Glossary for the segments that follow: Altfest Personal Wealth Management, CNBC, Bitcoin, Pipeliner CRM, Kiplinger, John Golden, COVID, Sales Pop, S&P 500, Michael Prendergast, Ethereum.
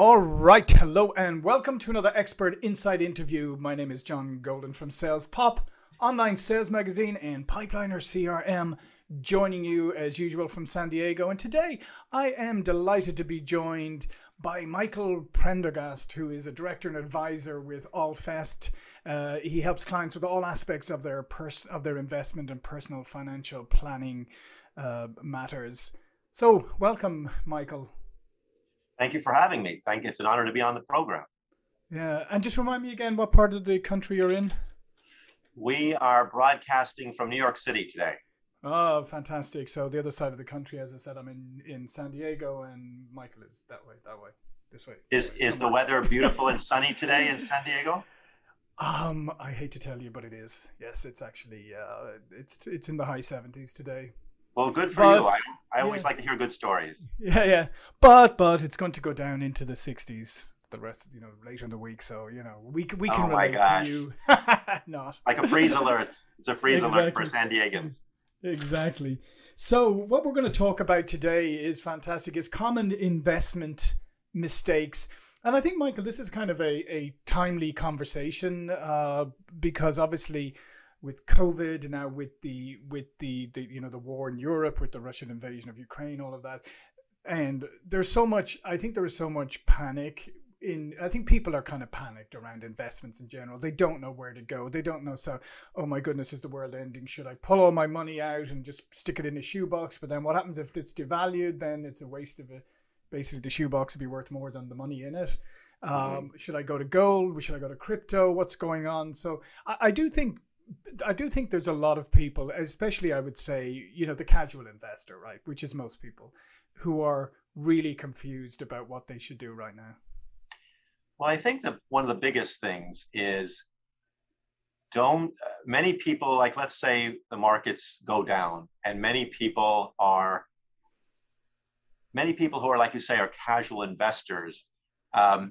All right, hello and welcome to another Expert Insight interview. My name is John Golden from Sales Pop, online sales magazine and Pipeliner CRM, joining you as usual from San Diego. And today I am delighted to be joined by Michael Prendergast, who is a director and advisor with Altfest. He helps clients with all aspects of their investment and personal financial planning matters. So welcome, Michael. Thank you for having me. It's an honor to be on the program. Yeah, and just remind me again what part of the country you're in. We are broadcasting from New York City today. Oh, fantastic. So the other side of the country, as I said, I'm in San Diego, and Michael is this way. Is the weather beautiful and sunny today in San Diego? I hate to tell you, but it is. Yes, it's actually, it's in the high 70s today. Well, good for you. I always like to hear good stories. Yeah. But it's going to go down into the 60s the rest, later in the week. So, we can relate to you. Not. Like a freeze alert. It's a freeze alert for San Diegans. Exactly. So what we're going to talk about today is fantastic. It's common investment mistakes. And I think, Michael, this is kind of a timely conversation because obviously, with COVID, now with the war in Europe, with the Russian invasion of Ukraine, all of that, and there's so much. I think there is so much panic. I think people are kind of panicked around investments in general. They don't know where to go. They don't know. So, oh my goodness, is the world ending? Should I pull all my money out and just stick it in a shoebox? But then what happens if it's devalued? Then it's a waste of it. Basically, the shoebox would be worth more than the money in it. Should I go to gold? Should I go to crypto? What's going on? So I do think there's a lot of people, especially I would say, the casual investor, right, which is most people, who are really confused about what they should do right now. Well, I think that one of the biggest things is many people, like let's say the markets go down and many people who are, like you say, are casual investors.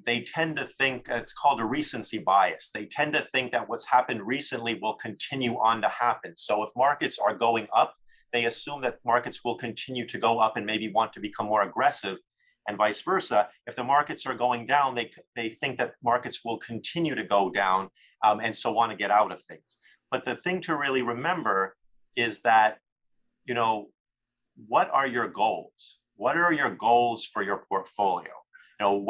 They tend to think, it's called a recency bias. They tend to think that what's happened recently will continue on to happen. So if markets are going up, they assume that markets will continue to go up and maybe want to become more aggressive, and vice versa. If the markets are going down, they think that markets will continue to go down and so want to get out of things. But the thing to really remember is that, what are your goals? What are your goals for your portfolio? Your goal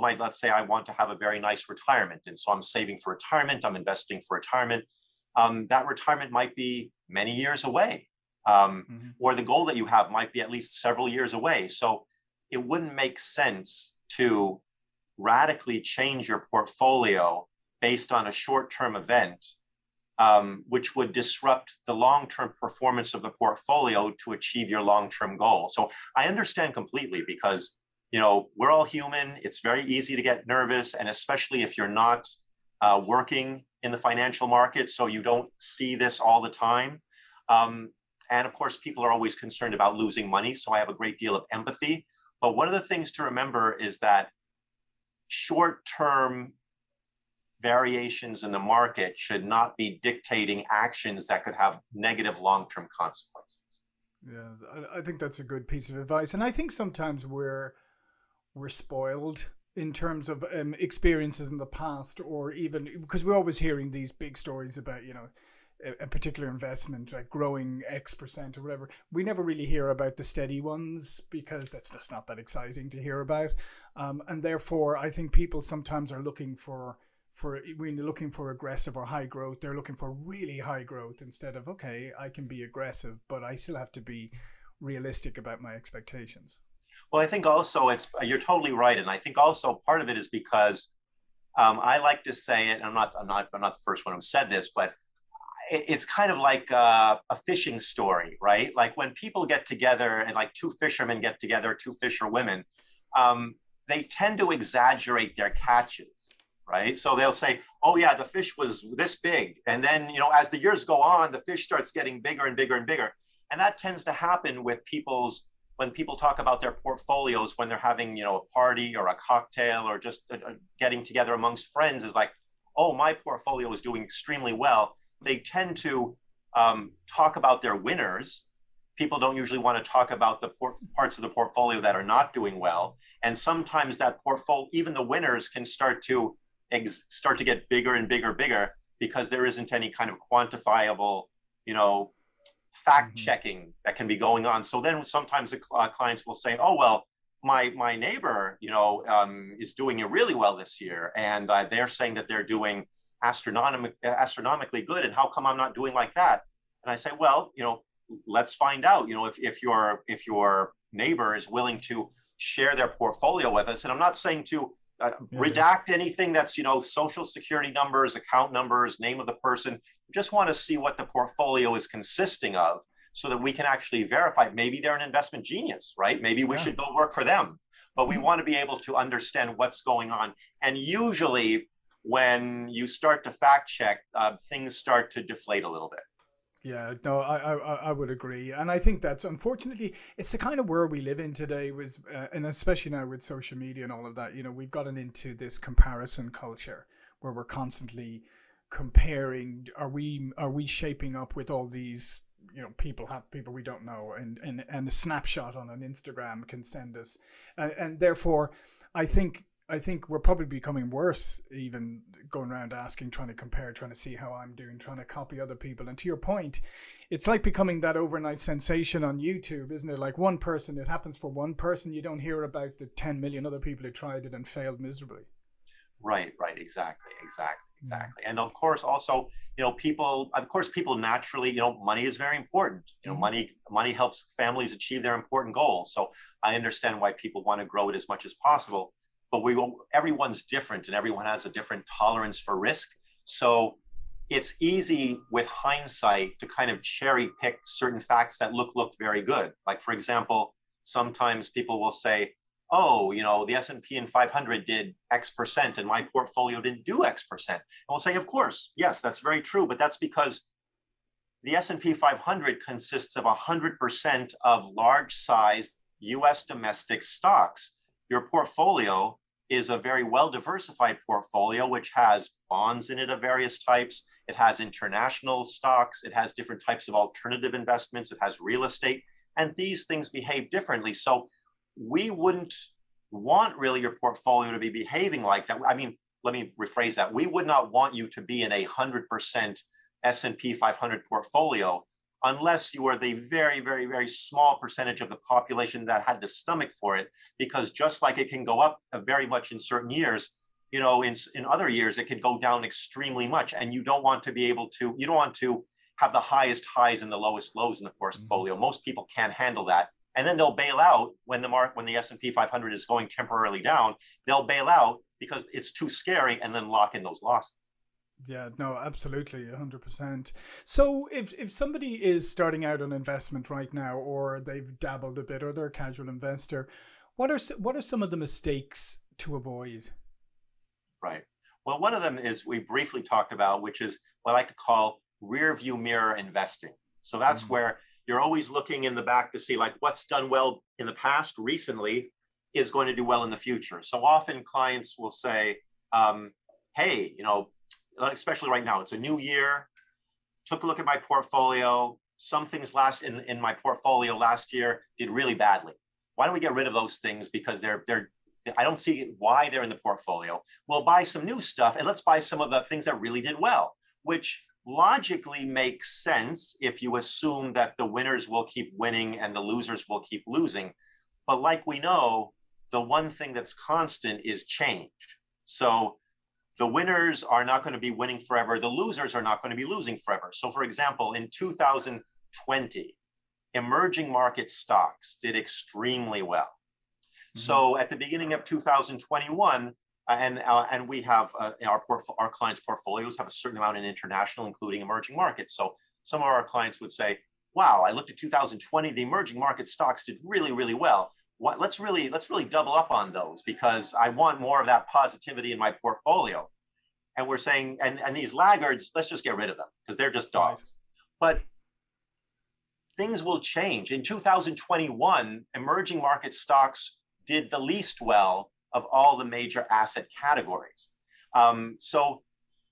might, let's say, I want to have a very nice retirement. And so I'm saving for retirement. I'm investing for retirement. That retirement might be many years away. Or the goal that you have might be at least several years away. So it wouldn't make sense to radically change your portfolio based on a short-term event, which would disrupt the long-term performance of the portfolio to achieve your long-term goal. So I understand completely because, we're all human. It's very easy to get nervous. And especially if you're not working in the financial market, so you don't see this all the time. And of course, people are always concerned about losing money. So I have a great deal of empathy. But one of the things to remember is that short-term variations in the market should not be dictating actions that could have negative long-term consequences. Yeah, I think that's a good piece of advice. And I think sometimes we're spoiled in terms of experiences in the past, or even because we're always hearing these big stories about, a particular investment, like growing X% or whatever. We never really hear about the steady ones because that's just not that exciting to hear about. And therefore, I think people sometimes are looking when they're looking for aggressive or high growth, they're looking for really high growth instead of, okay, I can be aggressive, but I still have to be realistic about my expectations. Well, I think also you're totally right. And I think also part of it is because I like to say it, and I'm not the first one who said this, but it's kind of like a fishing story, right? Like when people get together and like two fishermen get together, two fisherwomen, they tend to exaggerate their catches. Right? So they'll say, oh yeah, the fish was this big. And then, as the years go on, the fish starts getting bigger and bigger and bigger. And that tends to happen with when people talk about their portfolios, when they're having, a party or a cocktail or just getting together amongst friends, is like, oh, my portfolio is doing extremely well. They tend to talk about their winners people don't usually want to talk about the parts of the portfolio that are not doing well. And sometimes that portfolio, even the winners, can start to get bigger and bigger, because there isn't any kind of quantifiable, fact checking that can be going on. So then sometimes the clients will say, oh, well, my neighbor, is doing it really well this year. And they're saying that they're doing astronomically good. And how come I'm not doing like that? And I say, well, let's find out, if your neighbor is willing to share their portfolio with us. And I'm not saying to redact anything that's, social security numbers, account numbers, name of the person. We just want to see what the portfolio is consisting of so that we can actually verify. Maybe they're an investment genius, right? Maybe we should go work for them, but we want to be able to understand what's going on. And usually when you start to fact check, things start to deflate a little bit. Yeah, no, I would agree. And I think that's, unfortunately, it's the kind of world we live in today, and especially now with social media and all of that, we've gotten into this comparison culture where we're constantly comparing, are we shaping up with all these, people we don't know, and a snapshot on an Instagram can send us. And therefore, I think we're probably becoming worse, even going around asking, trying to compare, trying to see how I'm doing, trying to copy other people. And to your point, it's like becoming that overnight sensation on YouTube, isn't it? Like one person, it happens for one person. You don't hear about the 10 million other people who tried it and failed miserably. Right. Exactly. And of course, also, people naturally, money is very important. Money helps families achieve their important goals. So I understand why people want to grow it as much as possible. But everyone's different, and everyone has a different tolerance for risk. So it's easy with hindsight to kind of cherry pick certain facts that look very good. Like, for example, sometimes people will say, oh, the S&P 500 did X% and my portfolio didn't do X%. And we'll say, of course, yes, that's very true. But that's because the S&P 500 consists of 100% of large-sized US domestic stocks. Your portfolio is a very well-diversified portfolio, which has bonds in it of various types. It has international stocks. It has different types of alternative investments. It has real estate. And these things behave differently. So we wouldn't want really your portfolio to be behaving like that. I mean, let me rephrase that. We would not want you to be in a 100% S&P 500 portfolio unless you were the very, very, very small percentage of the population that had the stomach for it, because just like it can go up very much in certain years, in other years, it can go down extremely much. And you don't want to be able to, you don't want to have the highest highs and the lowest lows in the portfolio. Most people can't handle that. And then they'll bail out when the S&P 500 is going temporarily down, they'll bail out because it's too scary and then lock in those losses. Yeah, no, absolutely, 100%. So if somebody is starting out on investment right now, or they've dabbled a bit, or they're a casual investor, what are some of the mistakes to avoid? Right. Well, one of them is we briefly talked about, which is what I could call rear view mirror investing. So that's where you're always looking in the back to see like what's done well in the past recently is going to do well in the future. So often clients will say, hey, especially right now, it's a new year, took a look at my portfolio, some things in my portfolio last year did really badly. Why don't we get rid of those things, because I don't see why they're in the portfolio. We'll buy some new stuff, and let's buy some of the things that really did well, which logically makes sense if you assume that the winners will keep winning and the losers will keep losing. But like we know, the one thing that's constant is change. So the winners are not going to be winning forever. The losers are not going to be losing forever. So for example, in 2020, emerging market stocks did extremely well. So at the beginning of 2021, and we have our clients' portfolios have a certain amount in international, including emerging markets. So some of our clients would say, wow, I looked at 2020, the emerging market stocks did really, really well. Let's really double up on those, because I want more of that positivity in my portfolio. And we're saying, and these laggards, let's just get rid of them because they're just dogs. But things will change. In 2021, emerging market stocks did the least well of all the major asset categories. So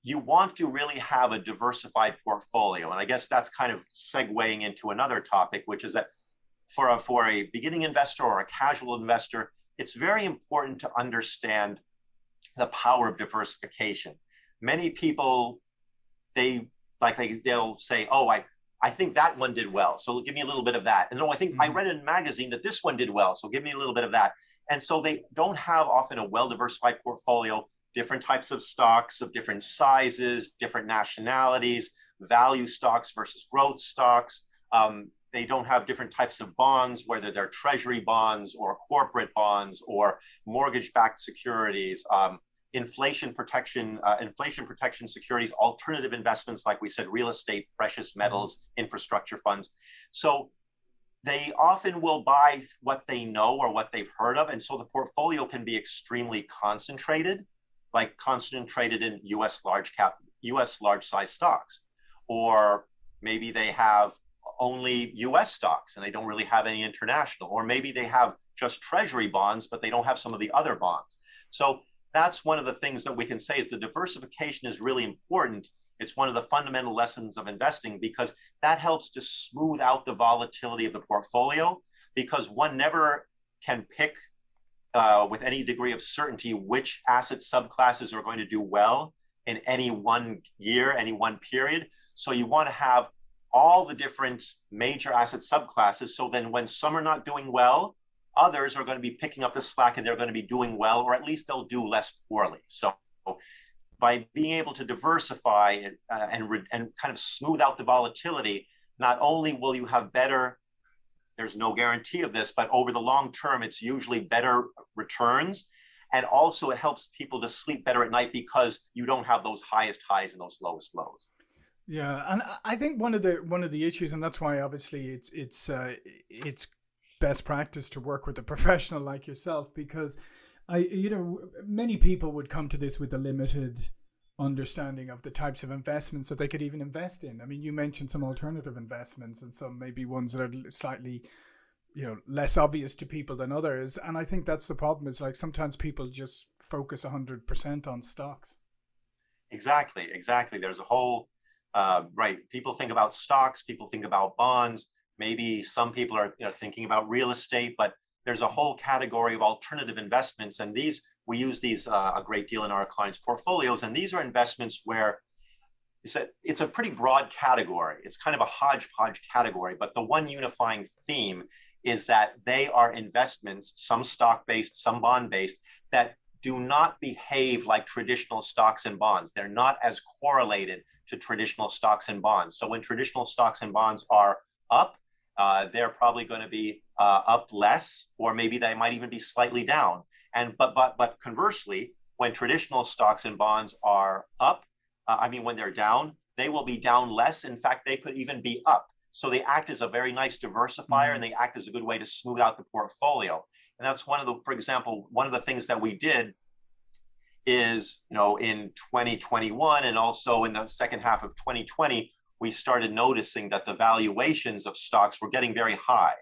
you want to really have a diversified portfolio. And I guess that's kind of segueing into another topic, which is that for a beginning investor or a casual investor, it's very important to understand the power of diversification. Many people, they'll say, oh, I think that one did well, so give me a little bit of that. And no, I think I read in a magazine that this one did well, so give me a little bit of that. And so they don't have often a well-diversified portfolio, different types of stocks of different sizes, different nationalities, value stocks versus growth stocks. They don't have different types of bonds, whether they're treasury bonds or corporate bonds or mortgage-backed securities, inflation protection securities, alternative investments, like we said, real estate, precious metals, infrastructure funds. So they often will buy what they know or what they've heard of. And so the portfolio can be extremely concentrated, like concentrated in US large cap, US large size stocks, or maybe they have only US stocks and they don't really have any international, or maybe they have just treasury bonds, but they don't have some of the other bonds. So that's one of the things that we can say is the diversification is really important. It's one of the fundamental lessons of investing, because that helps to smooth out the volatility of the portfolio, because one never can pick with any degree of certainty which asset subclasses are going to do well in any one year, any one period. So you want to have all the different major asset subclasses. So then when some are not doing well, others are going to be picking up the slack and they're going to be doing well, or at least they'll do less poorly. So by being able to diversify and kind of smooth out the volatility, not only will you have better, there's no guarantee of this, but over the long term, it's usually better returns. And also it helps people to sleep better at night because you don't have those highest highs and those lowest lows. Yeah, and I think one of the issues, and that's why obviously it's best practice to work with a professional like yourself, because many people would come to this with a limited understanding of the types of investments that they could even invest in. I mean, you mentioned some alternative investments and some maybe ones that are slightly, you know, less obvious to people than others. And I think that's the problem. It's like sometimes people just focus 100% on stocks. Exactly, exactly. There's a whole people think about stocks, people think about bonds, maybe some people are thinking about real estate, but there's a whole category of alternative investments, and these we use these a great deal in our clients' portfolios, and these are investments where it's a pretty broad category. It's kind of a hodgepodge category, but the one unifying theme is that they are investments, some stock-based, some bond-based, that do not behave like traditional stocks and bonds. They're not as correlated to traditional stocks and bonds. So when traditional stocks and bonds are up, they're probably going to be up less, or maybe they might even be slightly down. And but conversely, when traditional stocks and bonds are up, when they're down, they will be down less. In fact, they could even be up. So they act as a very nice diversifier, and they act as a good way to smooth out the portfolio. And that's for example, one of the things that we did is, in 2021 and also in the second half of 2020, we started noticing that the valuations of stocks were getting very high.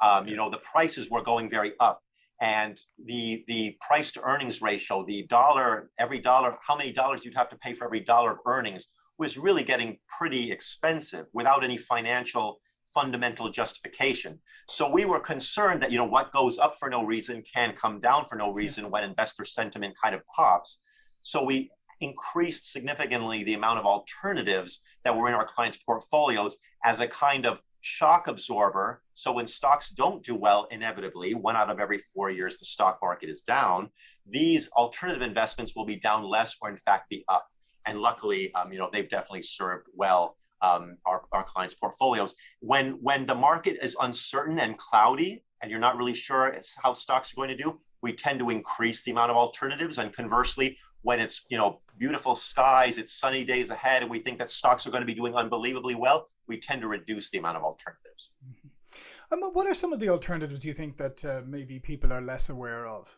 The prices were going very up, and the price to earnings ratio, the dollar, every dollar, how many dollars you'd have to pay for every dollar of earnings, was really getting pretty expensive without any financial fundamental justification. So we were concerned that, what goes up for no reason can come down for no reason when investor sentiment kind of pops. So we increased significantly the amount of alternatives that were in our clients' portfolios as a kind of shock absorber. So when stocks don't do well, inevitably, 1 out of every 4 years, the stock market is down. These alternative investments will be down less, or in fact be up. And luckily, they've definitely served well our clients' portfolios. When the market is uncertain and cloudy, and you're not really sure how stocks are going to do, we tend to increase the amount of alternatives. And conversely, when it's beautiful skies, it's sunny days ahead, and we think that stocks are going to be doing unbelievably well, we tend to reduce the amount of alternatives. What are some of the alternatives you think that maybe people are less aware of?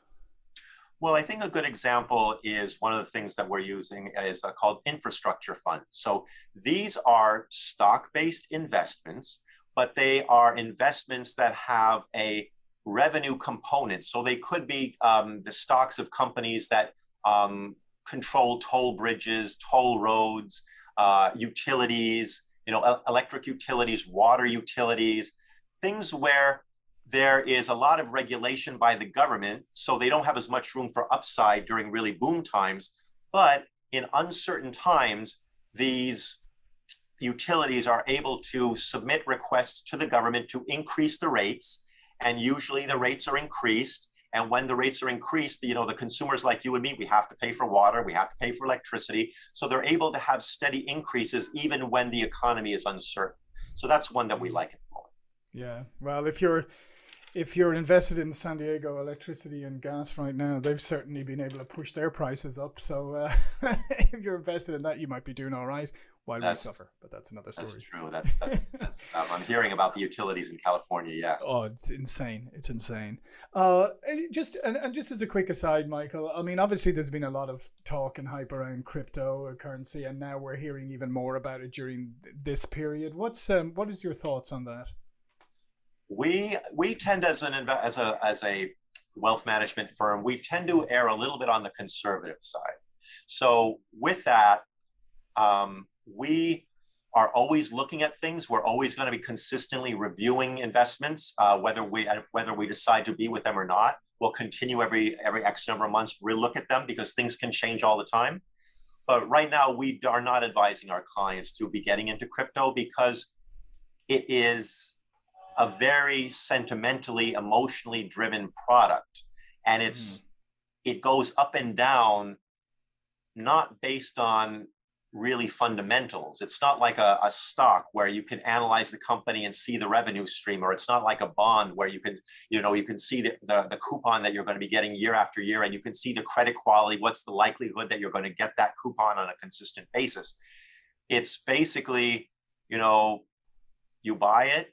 Well, I think a good example is one of the things that we're using is called infrastructure funds. So these are stock-based investments, but they are investments that have a revenue component. So they could be the stocks of companies that control toll bridges, toll roads, utilities, electric utilities, water utilities, things where there is a lot of regulation by the government, so they don't have as much room for upside during really boom times. But in uncertain times, these utilities are able to submit requests to the government to increase the rates, and usually the rates are increased. And when the rates are increased, the consumers like you and me, we have to pay for water, we have to pay for electricity. So they're able to have steady increases even when the economy is uncertain. So that's one that we like at the moment. Yeah, well, if you're invested in San Diego electricity and gas right now, they've certainly been able to push their prices up. So if you're invested in that, you might be doing all right while we suffer, but that's another story. That's true. That's I'm hearing about the utilities in California. Yes. Oh, it's insane. It's insane. And just as a quick aside, Michael, I mean, obviously there's been a lot of talk and hype around cryptocurrency, and now we're hearing even more about it during this period. What is your thoughts on that? We tend, as a wealth management firm, we tend to err a little bit on the conservative side. So with that, we are always looking at things. We're always going to be consistently reviewing investments, whether we decide to be with them or not. We'll continue every X number of months, relook at them, because things can change all the time. But right now, we are not advising our clients to be getting into crypto, because it is a very sentimentally, emotionally driven product. And it goes up and down, not based on really fundamentals. It's not like a stock where you can analyze the company and see the revenue stream, or it's not like a bond where you can, you can see the coupon that you're going to be getting year after year, and you can see the credit quality, what's the likelihood that you're going to get that coupon on a consistent basis. It's basically, you buy it.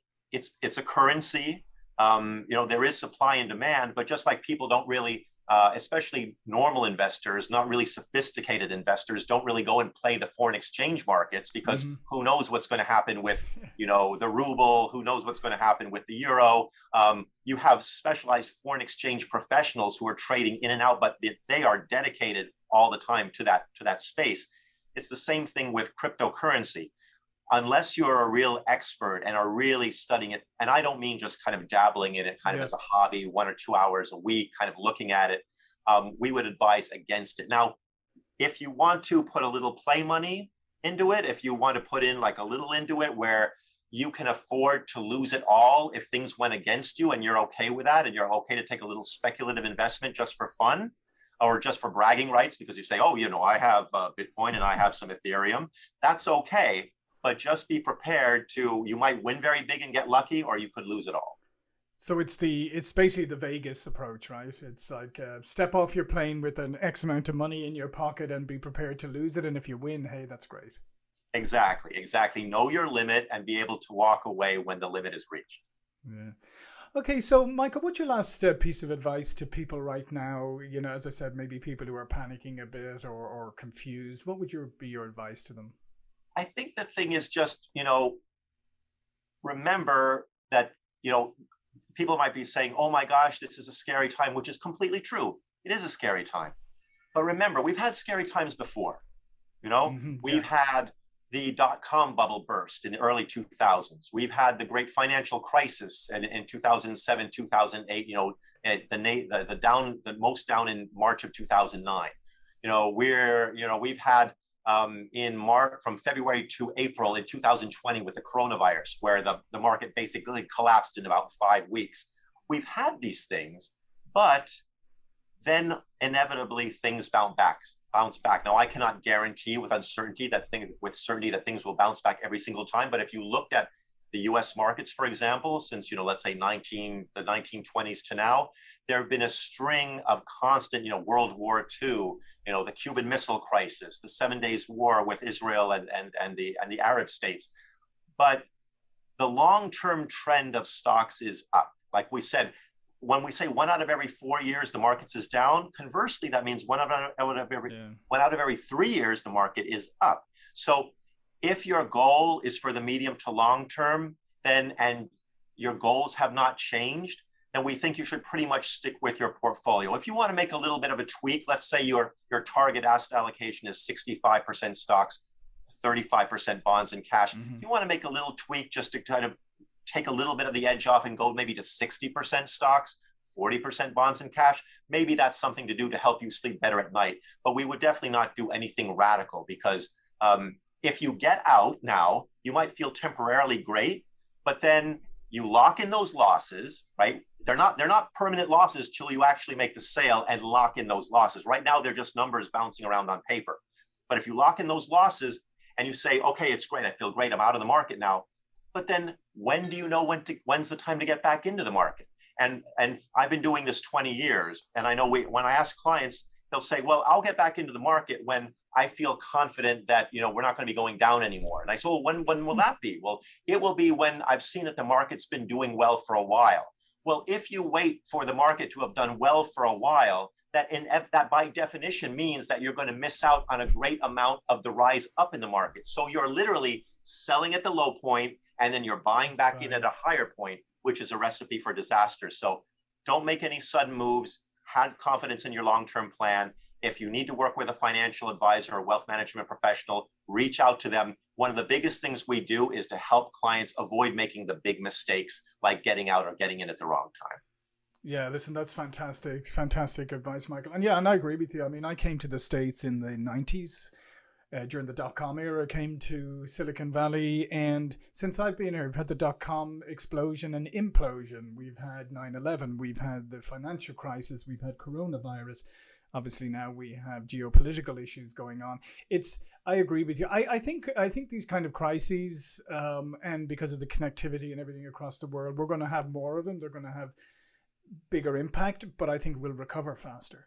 It's a currency. There is supply and demand, but just like people don't really, especially normal investors, not really sophisticated investors, don't really go and play the foreign exchange markets, because who knows what's going to happen with, the ruble, who knows what's going to happen with the euro. You have specialized foreign exchange professionals who are trading in and out, but they are dedicated all the time to that space. It's the same thing with cryptocurrency. Unless you're a real expert and are really studying it, and I don't mean just kind of dabbling in it kind of as a hobby, 1 or 2 hours a week, kind of looking at it, we would advise against it. Now, if you want to put a little play money into it, if you want to put in like a little into it where you can afford to lose it all if things went against you, and you're okay with that, and you're okay to take a little speculative investment just for fun, or just for bragging rights, because you say, oh, I have Bitcoin and I have some Ethereum, that's okay. But just be prepared you might win very big and get lucky, or you could lose it all. So it's basically the Vegas approach, right? It's like step off your plane with an X amount of money in your pocket and be prepared to lose it. And if you win, hey, that's great. Exactly, exactly. Know your limit and be able to walk away when the limit is reached. Yeah. Okay, so Michael, what's your last piece of advice to people right now? As I said, maybe people who are panicking a bit or confused. What would be your advice to them? I think the thing is just, remember that, people might be saying, oh my gosh, this is a scary time, which is completely true. It is a scary time. But remember, we've had scary times before. We've had the dot-com bubble burst in the early 2000s. We've had the great financial crisis in 2007, 2008, the most down in March of 2009. We've had, from February to April in 2020 with the coronavirus, where the market basically collapsed in about 5 weeks. We've had these things, but then inevitably things bounce back. Now, I cannot guarantee with certainty that things will bounce back every single time. But if you looked at the U.S. markets, for example, since, let's say the 1920s to now, there have been a string of constant, World War II, the Cuban Missile Crisis, the 7 Day War with Israel and the Arab states. But the long-term trend of stocks is up. Like we said, when we say 1 out of every 4 years, the markets is down, conversely, that means one out of every 3 years, the market is up. So if your goal is for the medium to long term, and your goals have not changed, and we think you should pretty much stick with your portfolio. If you want to make a little bit of a tweak, let's say your target asset allocation is 65% stocks, 35% bonds and cash. Mm-hmm. You want to make a little tweak just to kind of take a little bit of the edge off and go maybe to 60% stocks, 40% bonds and cash. Maybe that's something to do to help you sleep better at night. But we would definitely not do anything radical, because if you get out now, you might feel temporarily great, but then you lock in those losses, right? They're not permanent losses till you actually make the sale and lock in those losses. Right now, they're just numbers bouncing around on paper. But if you lock in those losses and you say, okay, it's great, I feel great, I'm out of the market now. But then when do you know when's the time to get back into the market? And I've been doing this 20 years. And I know when I ask clients, they'll say, well, I'll get back into the market when I feel confident that, you know, we're not going to be going down anymore. And I say, well, when will that be? Well, it will be when I've seen that the market's been doing well for a while. Well, if you wait for the market to have done well for a while, that by definition means that you're going to miss out on a great amount of the rise up in the market. So you're literally selling at the low point, and then you're buying back in at a higher point, which is a recipe for disaster. So don't make any sudden moves. Have confidence in your long-term plan. If you need to work with a financial advisor or wealth management professional, reach out to them. One of the biggest things we do is to help clients avoid making the big mistakes like getting out or getting in at the wrong time. Yeah, listen, that's fantastic. Fantastic advice, Michael. And yeah, and I agree with you. I mean, I came to the States in the 90s during the dot-com era, came to Silicon Valley. And since I've been here, we've had the dot-com explosion and implosion. We've had 9/11. We've had the financial crisis. We've had coronavirus. Obviously, now we have geopolitical issues going on. I agree with you. I think these kind of crises, and because of the connectivity and everything across the world, we're going to have more of them. They're going to have bigger impact, but I think we'll recover faster.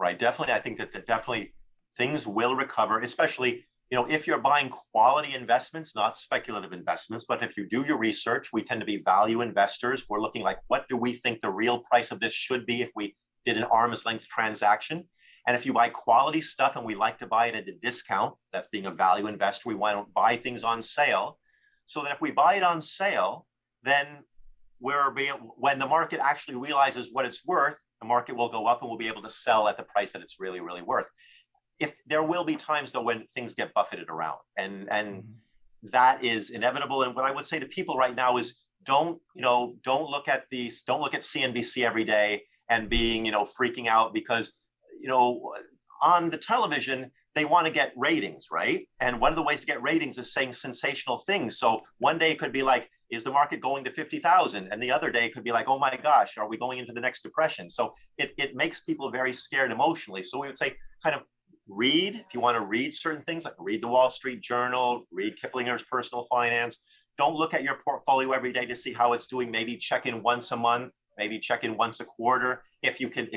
Right. Definitely. I think that definitely things will recover, especially, you know, if you're buying quality investments, not speculative investments. But if you do your research, we tend to be value investors. We're looking like, what do we think the real price of this should be if we did an arm's length transaction? And if you buy quality stuff, and we like to buy it at a discount, that's being a value investor. We want to buy things on sale, so that if we buy it on sale, then when the market actually realizes what it's worth, the market will go up and we'll be able to sell at the price that it's really, really worth. If there will be times though when things get buffeted around, and that is inevitable. And what I would say to people right now is don't look at CNBC every day and being, you know, freaking out, because, you know, on the television, they want to get ratings, right? And one of the ways to get ratings is saying sensational things. So one day it could be like, is the market going to 50,000? And the other day it could be like, oh my gosh, are we going into the next depression? So it makes people very scared emotionally. So we would say kind of read, if you want to read certain things, like read the Wall Street Journal, read Kiplinger's Personal Finance. Don't look at your portfolio every day to see how it's doing. Maybe check in once a month, maybe check in once a quarter. If you can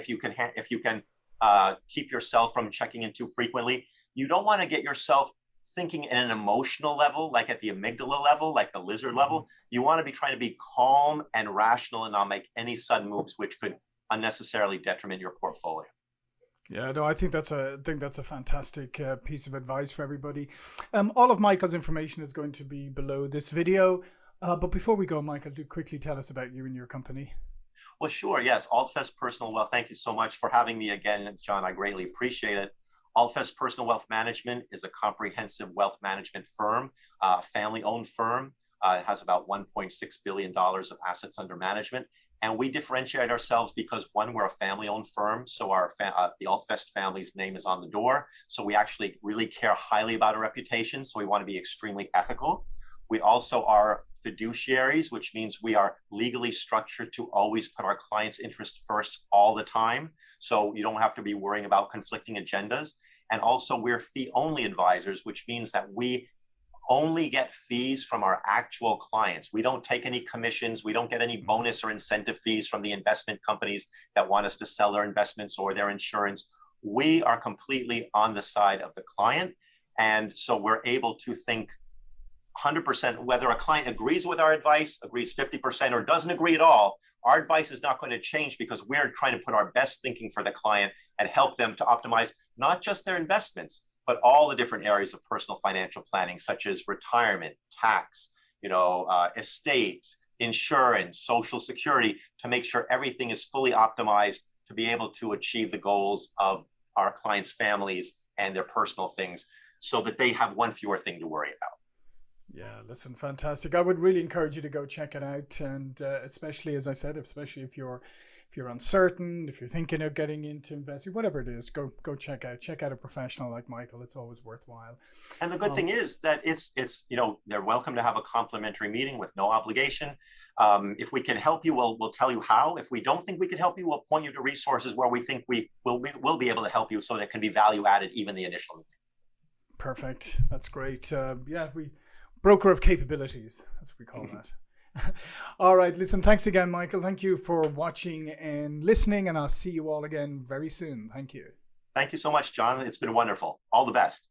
keep yourself from checking in too frequently. You don't want to get yourself thinking at an emotional level, like at the amygdala level, like the lizard level. You want to be trying to be calm and rational and not make any sudden moves, which could unnecessarily detriment your portfolio. Yeah, no, I think that's a fantastic piece of advice for everybody. All of Michael's information is going to be below this video. But before we go, Michael, do quickly tell us about you and your company. Well, sure. Yes. Altfest Personal Wealth. Thank you so much for having me again, John. I greatly appreciate it. Altfest Personal Wealth Management is a comprehensive wealth management firm, family-owned firm. It has about $1.6 billion of assets under management. And we differentiate ourselves because, one, we're a family-owned firm. So the Altfest family's name is on the door. So we actually really care highly about our reputation. So we want to be extremely ethical. We also are fiduciaries, which means we are legally structured to always put our clients' interests first all the time. So you don't have to be worrying about conflicting agendas. And also we're fee-only advisors, which means that we only get fees from our actual clients. We don't take any commissions. We don't get any bonus or incentive fees from the investment companies that want us to sell their investments or their insurance. We are completely on the side of the client. And so we're able to think 100%, whether a client agrees with our advice, agrees 50%, or doesn't agree at all, our advice is not going to change, because we're trying to put our best thinking for the client and help them to optimize not just their investments, but all the different areas of personal financial planning, such as retirement, tax, estate, insurance, Social Security, to make sure everything is fully optimized to be able to achieve the goals of our clients' families and their personal things so that they have one fewer thing to worry about. Yeah, listen, fantastic. I would really encourage you to go check it out. And especially, as I said, especially if you're uncertain, if you're thinking of getting into investing, whatever it is, go check out a professional like Michael. It's always worthwhile. And the good thing is that it's they're welcome to have a complimentary meeting with no obligation. If we can help you, we'll tell you how. If we don't think we can help you, we'll point you to resources where we think we'll be able to help you, so that can be value added even the initial meeting. Perfect. That's great. Broker of capabilities, that's what we call that. All right, listen, thanks again, Michael. Thank you for watching and listening, and I'll see you all again very soon. Thank you. Thank you so much, John. It's been wonderful. All the best.